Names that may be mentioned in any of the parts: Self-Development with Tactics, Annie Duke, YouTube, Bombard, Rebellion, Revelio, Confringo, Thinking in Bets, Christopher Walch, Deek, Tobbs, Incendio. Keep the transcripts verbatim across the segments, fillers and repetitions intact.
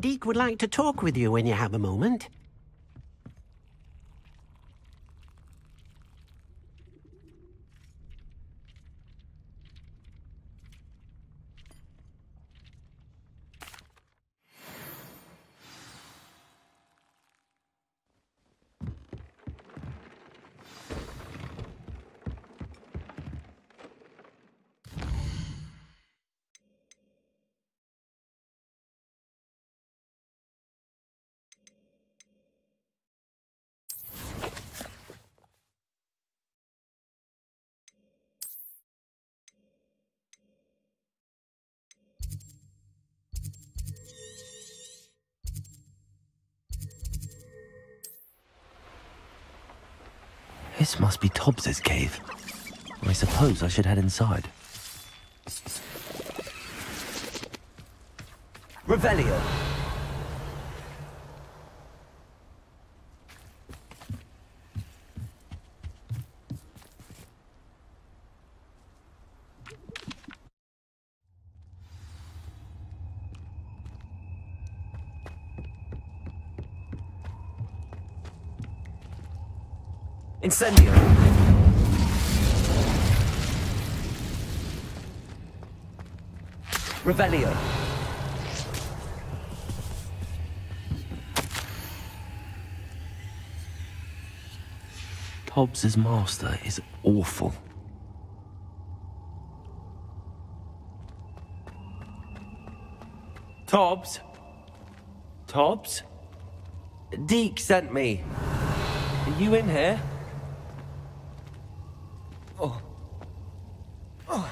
Deek would like to talk with you when you have a moment. This must be Tobbs's cave. I suppose I should head inside. Revelio. Incendio. Rebellion. Tobbs's master is awful. Tobbs? Tobbs? Deek sent me. Are you in here? Oh. Oh.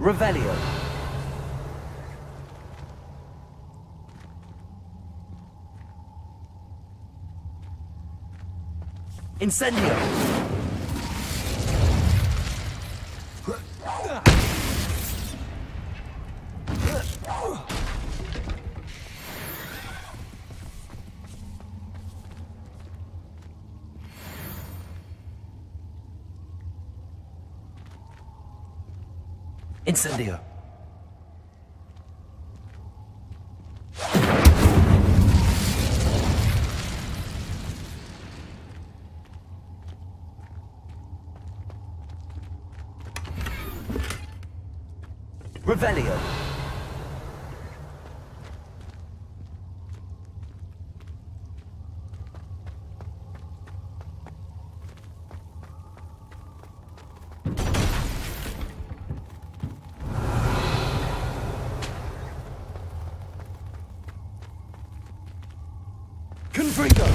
Revelio. Incendio. Incendio. Rebellion. Confringo.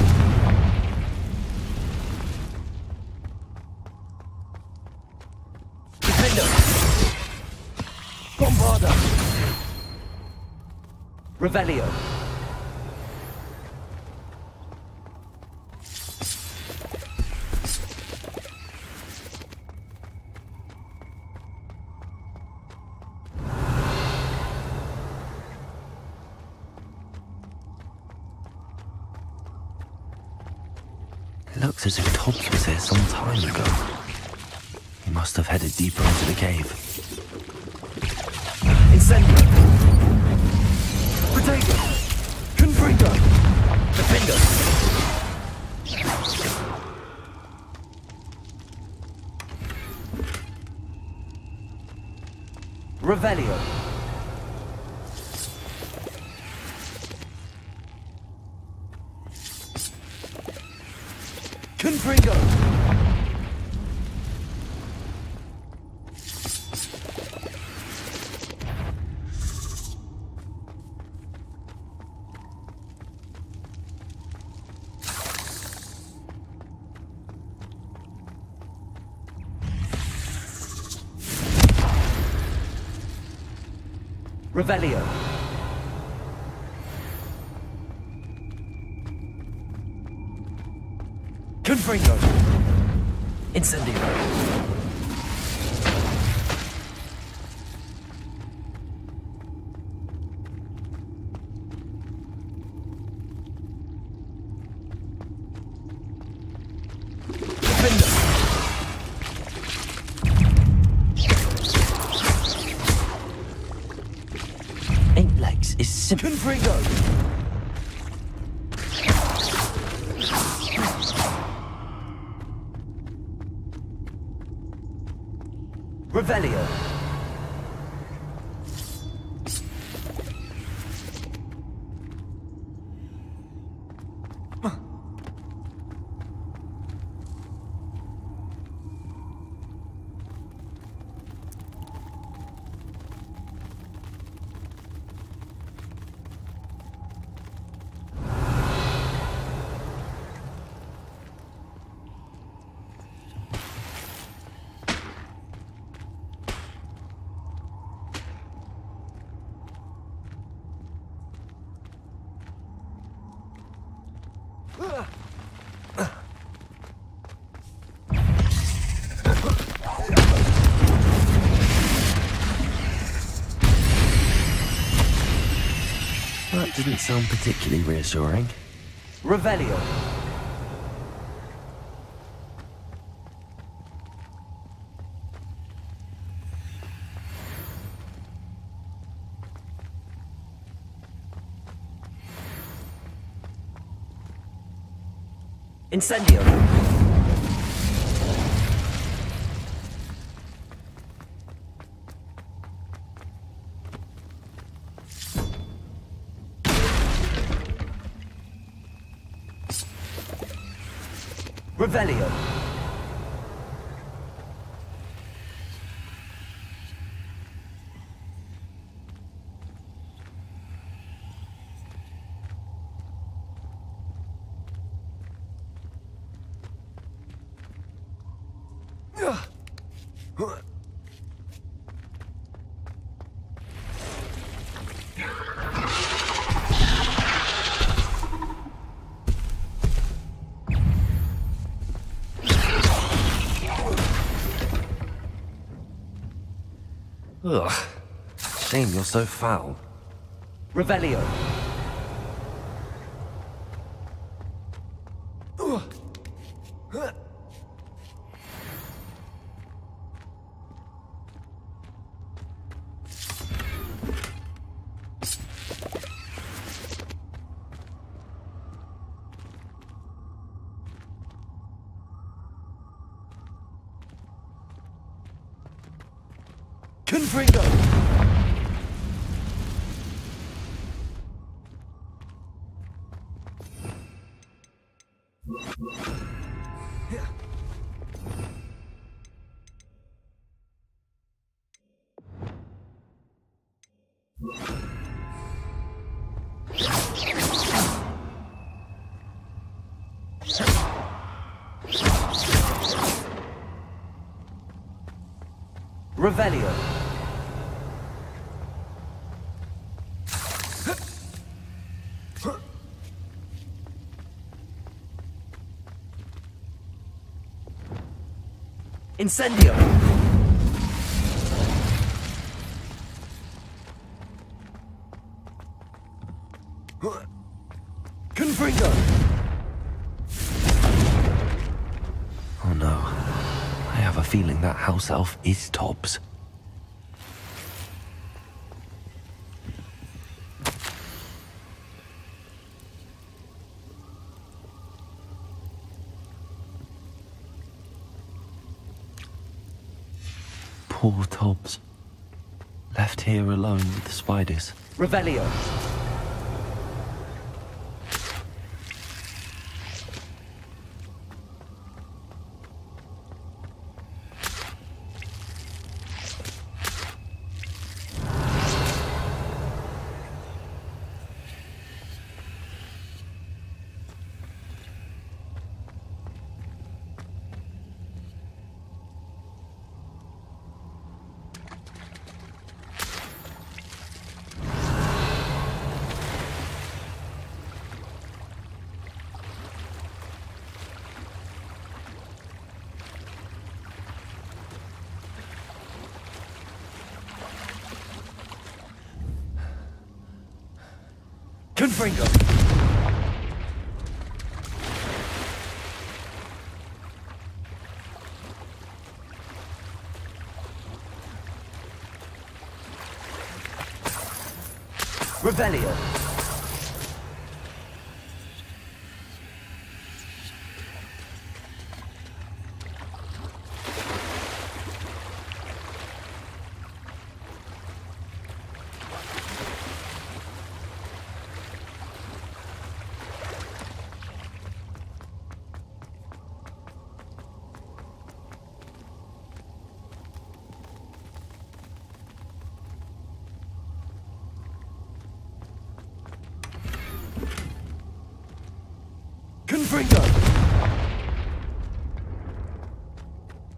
Incendio. Bombard. Revelio. Looks as if Tobbs was here some time ago. He must have headed deeper into the cave. Incendio. Potato. Confringo. Defender. Revelio. Confringo. Revelio. Confringo. Incendio. Eight legs is simple. Confringo. Rebellion. Huh. That didn't sound particularly reassuring. Revelio. Incendio. Rebellion. Ugh. Shame you're so foul. Revelio. Confringo. Revelio. Incendio. Confringo. Oh no. I have a feeling that house elf is Tobbs. Poor Tobbs. Left here alone with the spiders. Revelio. Confringo! Rebellion!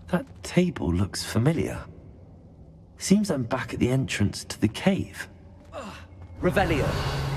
That table looks familiar. Seems I'm back at the entrance to the cave. Rebellion.